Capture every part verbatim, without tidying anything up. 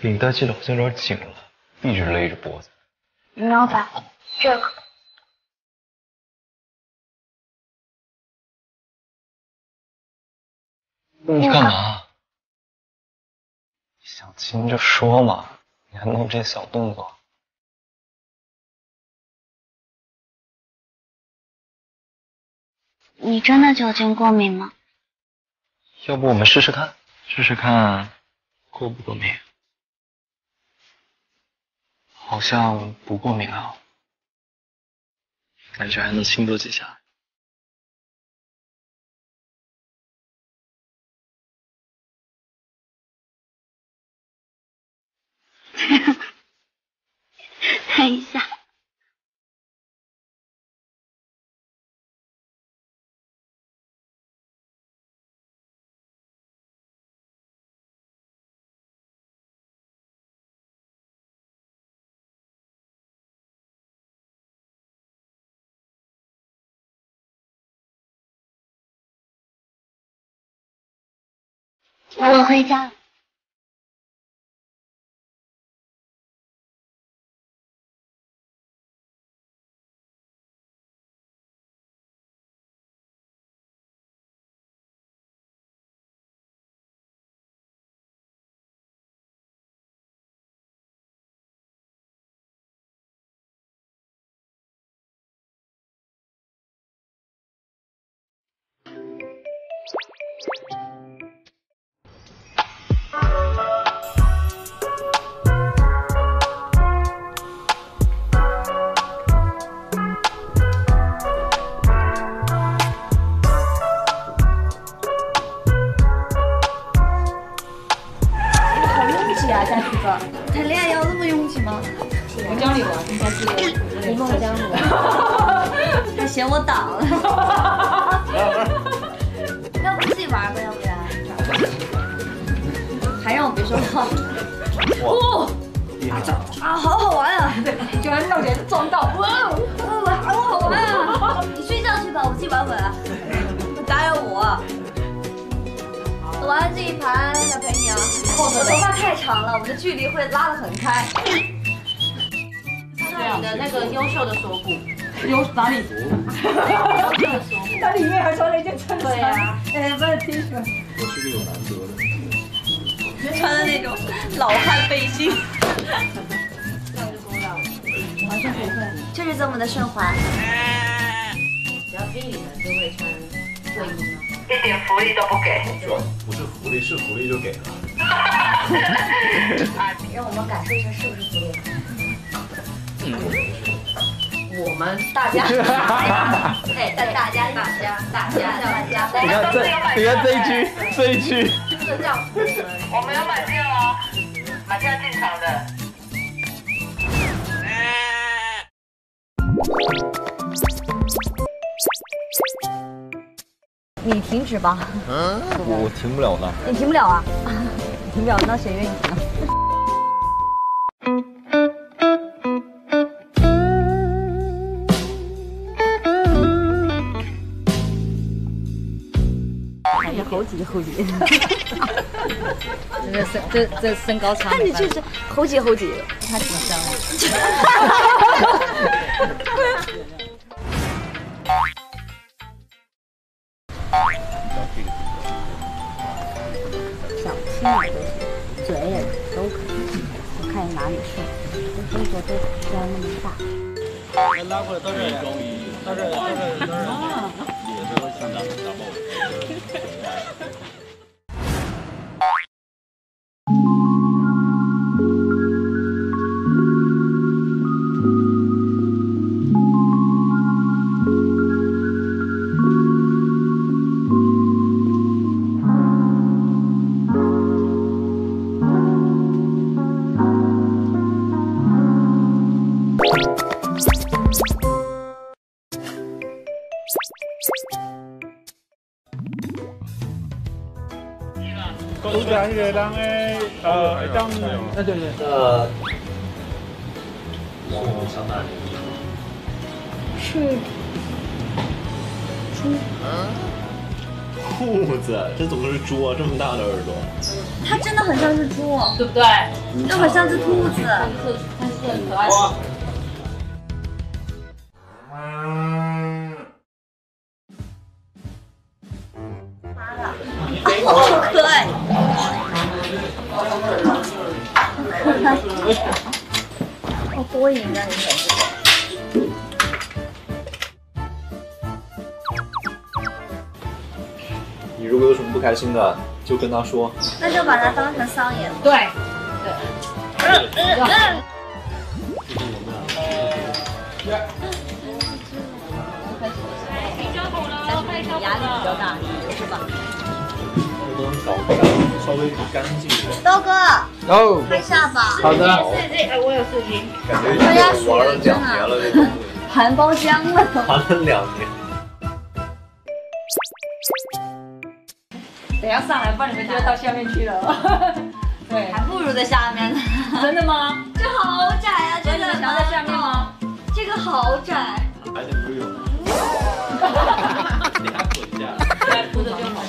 李大记得好像有点紧了，一直勒着脖子。你要把这个。 你干嘛？想亲就说嘛，你还弄这小动作。你真的酒精过敏吗？要不我们试试看，试试看过不过敏？好像不过敏啊，感觉还能轻多几下。 看一下，我回家了。 吧，嗯，我停不了呢。你停不了啊？你停不了，那谁愿意停啊？看你猴急猴急，这身这这身高差。看你就是猴急猴急，他挺香的。 嘴也都可以，我看你哪里顺，动作都不要那么大。来拉过来到这儿，到这儿，到这儿，到这儿。啊！你这会想打打爆对对对，呃，是我想买的衣服，是猪，裤子，这怎么是猪啊？这么大的耳朵。它真的很像是猪，对不对？又很像是兔子，它是很可爱的。妈的，好可爱！好多瘾啊！你们。 你如果有什么不开心的，就跟他说。那就把它当成桑叶。对，对。嗯嗯嗯。比较好了，比较压力比较大，是吧？这东西搞不干，稍微干净一点。刀哥。哦。拍下吧。好的。哎，我有视频。感觉已经玩了两年了，这东西。含包浆了。含了两年。 等下上来，不然你们就要到下面去了。对，还不如在下面呢。真的吗？这好窄啊！这个想要在下面吗？这个好窄。还得不用。给它滚一下，再铺着就好。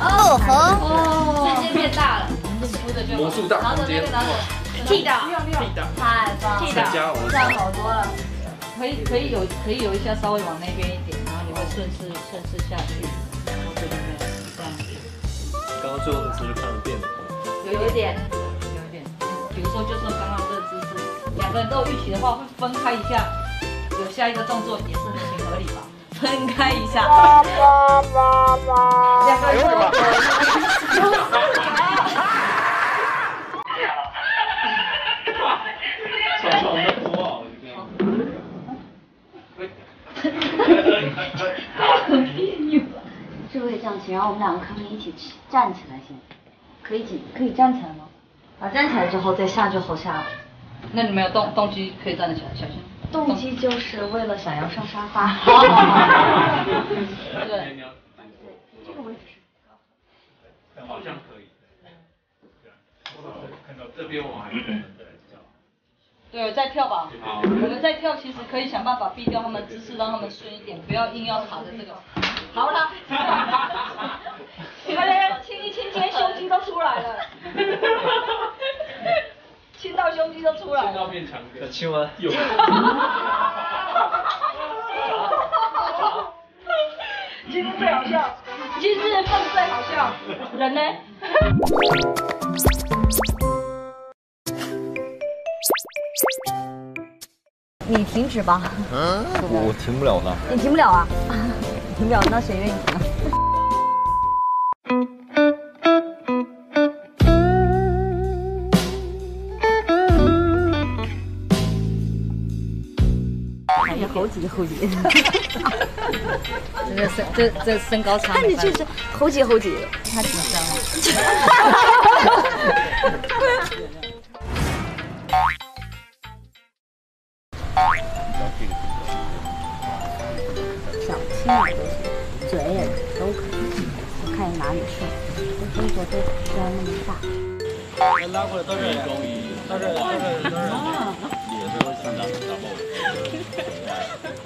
哦哦。空间变大了，铺着就好。魔术大空间。T 的 ，T 的，太棒了。T 的，这样好多了。可以可以有可以有一下稍微往那边一点，然后你会顺势顺势下去。 刚刚最后的姿势看着变了，有一点，有一点。比如说，就算刚刚这个姿势，两个人都有预期的话，会分开一下，有下一个动作也是很合理吧？分开一下。两个人都有。爽爽的多啊！我别扭了。 是不是这样行？然后我们两个可以一起站起来行？可以起，可以站起来吗？啊，站起来之后再下就好下了。那你们有动动机可以站得起来，小心。动机就是为了想要上沙发。好好好。对。这个位置是。好像可以。看到这边我还是。对，再跳吧。我们再跳，其实可以想办法避掉他们姿势，让他们顺一点，不要硬要卡着这个。 好了，你们亲一亲，今天胸肌都出来了，亲到胸肌都出来了，亲到变长点，亲完有。今天最好笑，今日份最好笑，人呢？你停止吧。嗯，我停不了了。你停不了啊？ 停不了，那谁愿意停啊？看着猴急猴急，这身这这身高差。看你确实猴急猴急，他紧张了。哪都行，嘴也都可以，我看你哪里顺，动作都不要那么大。拉过来到这里，到这里，到这里，到这里，也是我紧张，打爆我。